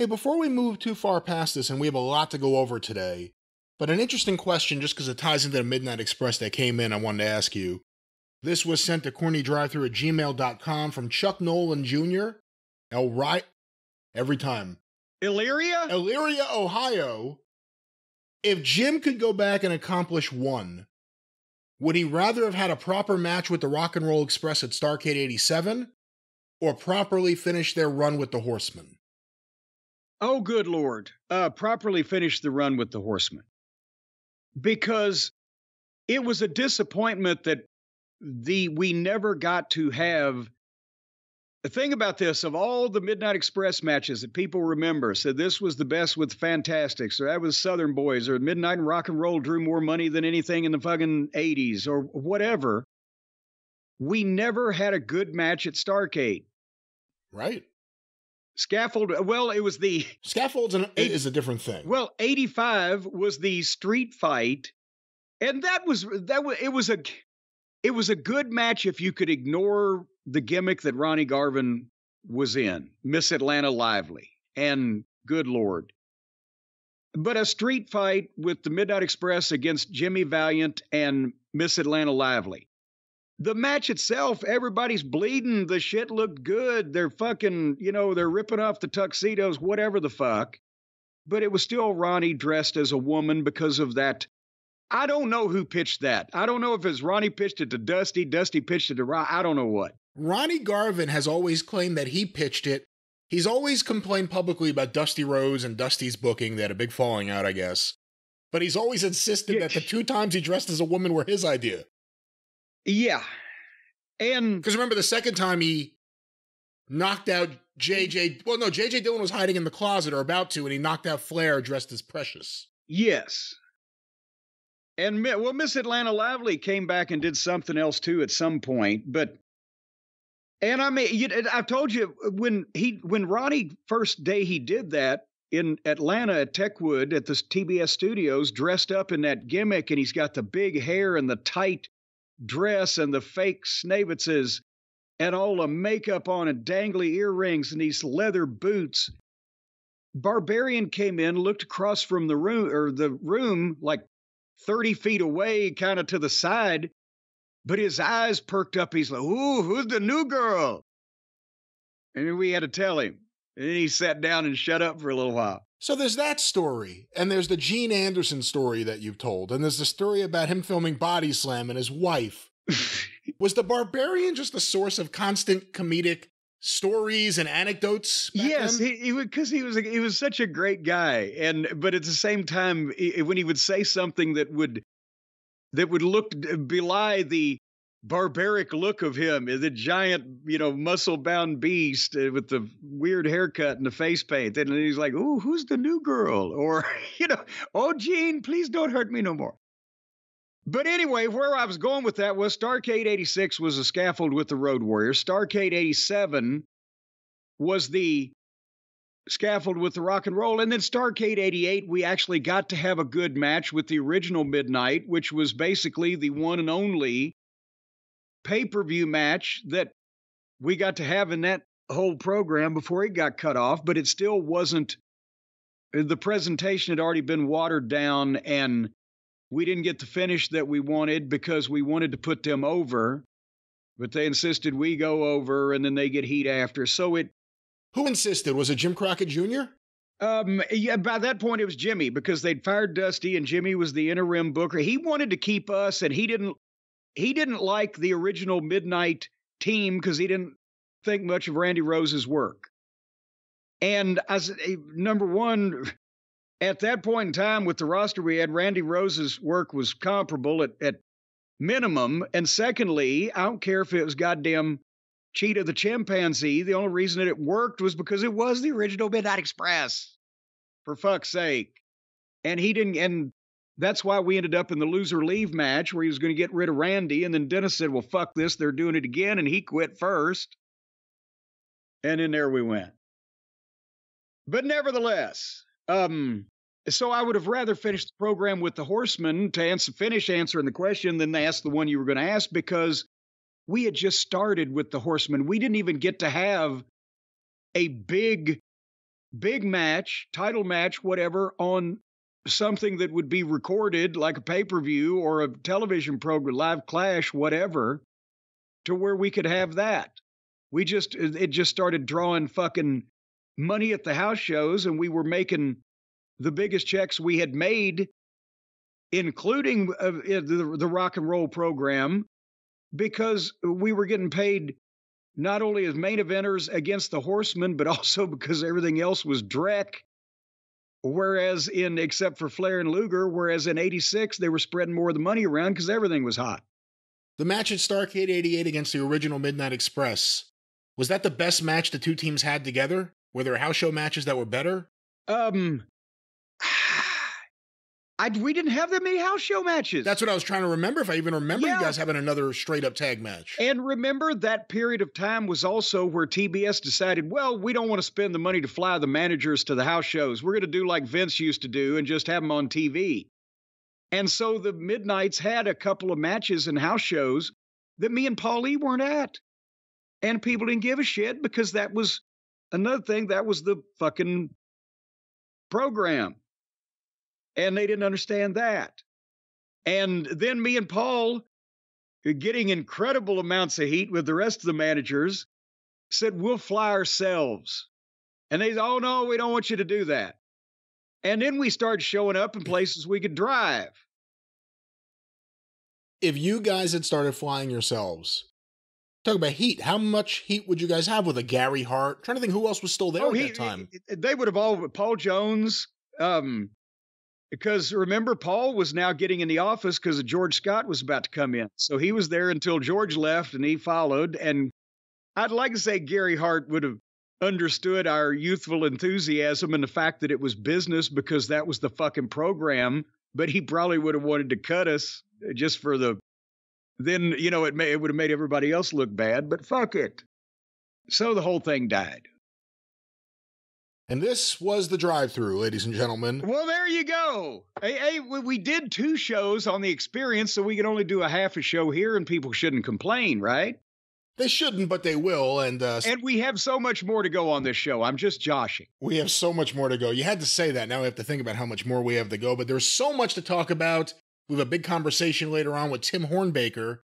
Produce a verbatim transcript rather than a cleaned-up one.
Hey, before we move too far past this, and we have a lot to go over today, but an interesting question, just because it ties into the Midnight Express that came in, I wanted to ask you. This was sent to corny drive through at gmail dot com from Chuck Nolan Junior El Ry- every time. Elyria? Elyria, Ohio. If Jim could go back and accomplish one, would he rather have had a proper match with the Rock and Roll Express at Starrcade eighty-seven, or properly finish their run with the Horsemen? Oh, good Lord. Uh, properly finish the run with the Horsemen. Because it was a disappointment that the we never got to have. The thing about this, of all the Midnight Express matches that people remember, said this was the best with Fantastics, or that was Southern Boys, or Midnight and Rock and Roll drew more money than anything in the fucking eighties, or whatever. We never had a good match at Starrcade. Right. Scaffold, well, it was the... Scaffolds an, eight, is a different thing. Well, eighty-five was the street fight, and that was... that was, it was a... It was a good match if you could ignore the gimmick that Ronnie Garvin was in, Miss Atlanta Lively, and good Lord. But a street fight with the Midnight Express against Jimmy Valiant and Miss Atlanta Lively. The match itself, everybody's bleeding. The shit looked good. They're fucking, you know, they're ripping off the tuxedos, whatever the fuck. But it was still Ronnie dressed as a woman because of that. I don't know who pitched that. I don't know if it's Ronnie pitched it to Dusty, Dusty pitched it to Ronnie, I don't know what. Ronnie Garvin has always claimed that he pitched it. He's always complained publicly about Dusty Rhodes and Dusty's booking. They had a big falling out, I guess. But he's always insisted yeah. that the two times he dressed as a woman were his idea. Yeah. And... because remember the second time he knocked out J J... Well, no, J J. Dillon was hiding in the closet or about to, and he knocked out Flair dressed as Precious. Yes. And, well, Miss Atlanta Lively came back and did something else, too, at some point. But, and I mean, you, I've told you, when he, when Ronnie, first day he did that in Atlanta at Techwood at the T B S Studios, dressed up in that gimmick, and he's got the big hair and the tight dress and the fake snavitzes and all the makeup on and dangly earrings and these leather boots. Barbarian came in, looked across from the room, or the room, like, thirty feet away, kind of to the side, but his eyes perked up. He's like, ooh, who's the new girl? And we had to tell him. And then he sat down and shut up for a little while. So there's that story, and there's the Gene Anderson story that you've told, and there's the story about him filming Body Slam and his wife. Was the Barbarian just a source of constant comedic stories and anecdotes? Yes, then? he because he, he was he was such a great guy, and but at the same time, he, when he would say something that would that would look belie the barbaric look of him, the giant, you know, muscle-bound beast with the weird haircut and the face paint, and he's like, "Ooh, who's the new girl?" Or, you know, "Oh, Gene, please don't hurt me no more." But anyway, where I was going with that was Starrcade eighty-six was a scaffold with the Road Warrior. Starrcade eighty-seven was the scaffold with the Rock and Roll. And then Starrcade eighty-eight, we actually got to have a good match with the original Midnight, which was basically the one and only pay-per-view match that we got to have in that whole program before it got cut off. But it still wasn't, the presentation had already been watered down, and we didn't get the finish that we wanted because we wanted to put them over, but they insisted we go over, and then they get heat after. So it... Who insisted? Was it Jim Crockett Junior? Um, yeah, by that point, it was Jimmy, because they'd fired Dusty, and Jimmy was the interim booker. He wanted to keep us, and he didn't, he didn't like the original Midnight team because he didn't think much of Randy Rose's work. And I said, number one... at that point in time, with the roster we had, Randy Rose's work was comparable at, at minimum. And secondly, I don't care if it was goddamn Cheetah the Chimpanzee. The only reason that it worked was because it was the original Midnight Express, for fuck's sake. And he didn't, and that's why we ended up in the loser leave match where he was going to get rid of Randy. And then Dennis said, well, fuck this, they're doing it again. And he quit first. And in there we went. But nevertheless, Um, so I would have rather finished the program with the Horsemen to answer, finish answering the question than to ask the one you were going to ask, because we had just started with the Horsemen. We didn't even get to have a big big match, title match, whatever, on something that would be recorded like a pay-per-view or a television program, live clash, whatever, to where we could have that. We just, it just started drawing fucking money at the house shows, and we were making the biggest checks we had made, including uh, the, the rock and roll program, because we were getting paid not only as main eventers against the Horsemen, but also because everything else was dreck. Whereas in, except for Flair and Luger, whereas in eighty-six, they were spreading more of the money around because everything was hot. The match at Starrcade eighty-eight against the original Midnight Express, was that the best match the two teams had together? Were there house show matches that were better? Um, I, we didn't have that many house show matches. That's what I was trying to remember, if I even remember yeah. you guys having another straight-up tag match. And remember, that period of time was also where T B S decided, well, we don't want to spend the money to fly the managers to the house shows. We're going to do like Vince used to do and just have them on T V. And so the Midnights had a couple of matches and house shows that me and Paulie weren't at. And people didn't give a shit, because that was another thing. That was the fucking program. And they didn't understand that. And then me and Paul, getting incredible amounts of heat with the rest of the managers, said, we'll fly ourselves. And they said, oh, no, we don't want you to do that. And then we started showing up in places we could drive. If you guys had started flying yourselves, talk about heat, how much heat would you guys have with a Gary Hart? I'm trying to think who else was still there oh, at he, that time. They would have all, Paul Jones, um, because remember, Paul was now getting in the office because George Scott was about to come in. So he was there until George left and he followed. And I'd like to say Gary Hart would have understood our youthful enthusiasm and the fact that it was business, because that was the fucking program. But he probably would have wanted to cut us just for the, then, you know, it may, it would have made everybody else look bad, but fuck it. So the whole thing died. And this was the drive-thru, ladies and gentlemen. Well, there you go. Hey, hey, we did two shows on the experience, so we could only do a half a show here, and people shouldn't complain, right? They shouldn't, but they will. And uh, and we have so much more to go on this show. I'm just joshing. We have so much more to go. You had to say that. Now we have to think about how much more we have to go. But there's so much to talk about. We have a big conversation later on with Tim Hornbaker,